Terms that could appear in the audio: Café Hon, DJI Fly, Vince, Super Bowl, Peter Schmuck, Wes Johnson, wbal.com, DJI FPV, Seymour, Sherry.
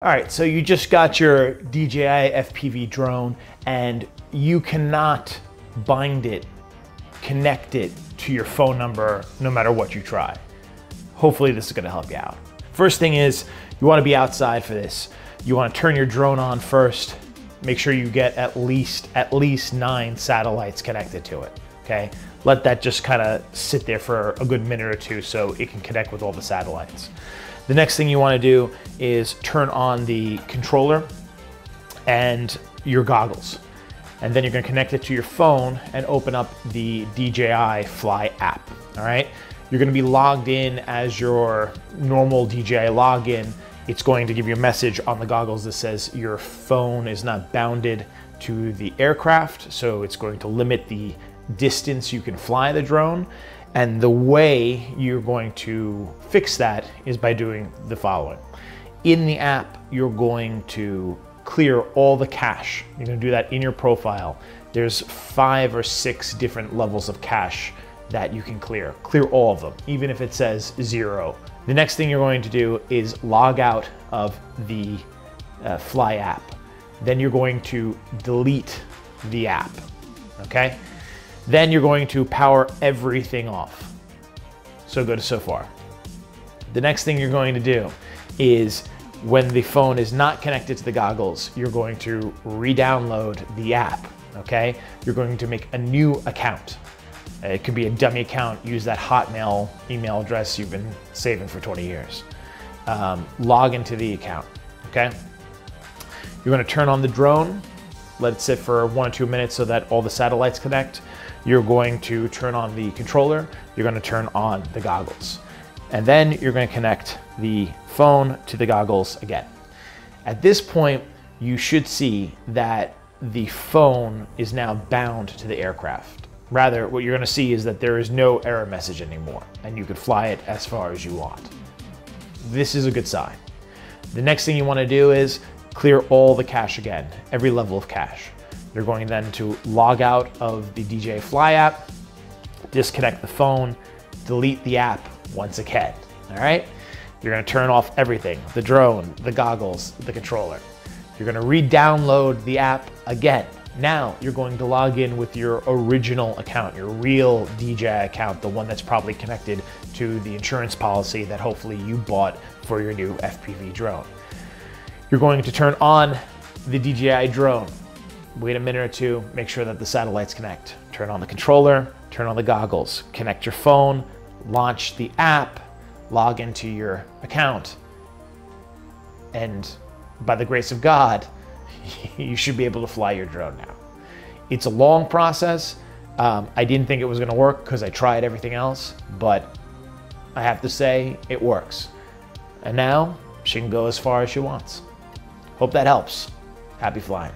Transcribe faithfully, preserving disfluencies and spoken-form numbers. All right, so you just got your D J I F P V drone and you cannot bind it, connect it to your phone number no matter what you try. Hopefully this is gonna help you out. First thing is, you wanna be outside for this. You wanna turn your drone on first. Make sure you get at least, at least nine satellites connected to it, okay? Let that just kinda sit there for a good minute or two so it can connect with all the satellites. The next thing you wanna do is turn on the controller and your goggles. And then you're gonna connect it to your phone and open up the D J I Fly app, all right? You're gonna be logged in as your normal D J I login. It's going to give you a message on the goggles that says your phone is not bounded to the aircraft, so it's going to limit the distance you can fly the drone. And the way you're going to fix that is by doing the following. In the app, you're going to clear all the cache. You're gonna do that in your profile. There's five or six different levels of cache that you can clear. Clear all of them, even if it says zero. The next thing you're going to do is log out of the uh, Fly app. Then you're going to delete the app, okay? Then you're going to power everything off. So good so far. The next thing you're going to do is when the phone is not connected to the goggles, you're going to re-download the app, okay? You're going to make a new account. It could be a dummy account. Use that Hotmail email address you've been saving for twenty years. Um, log into the account, okay? You're gonna turn on the drone, let it sit for one or two minutes so that all the satellites connect. You're going to turn on the controller, you're gonna turn on the goggles. And then you're gonna connect the phone to the goggles again. At this point, you should see that the phone is now bound to the aircraft. Rather, what you're gonna see is that there is no error message anymore, and you can fly it as far as you want. This is a good sign. The next thing you wanna do is clear all the cache again, every level of cache. You're going then to log out of the D J I Fly app, disconnect the phone, delete the app once again, all right? You're gonna turn off everything, the drone, the goggles, the controller. You're gonna re-download the app again. Now you're going to log in with your original account, your real D J I account, the one that's probably connected to the insurance policy that hopefully you bought for your new F P V drone. You're going to turn on the D J I drone. Wait a minute or two, make sure that the satellites connect. Turn on the controller, turn on the goggles, connect your phone, launch the app, log into your account. And by the grace of God, you should be able to fly your drone now. It's a long process. Um, I didn't think it was gonna work because I tried everything else, but I have to say it works. And now she can go as far as she wants. Hope that helps. Happy flying.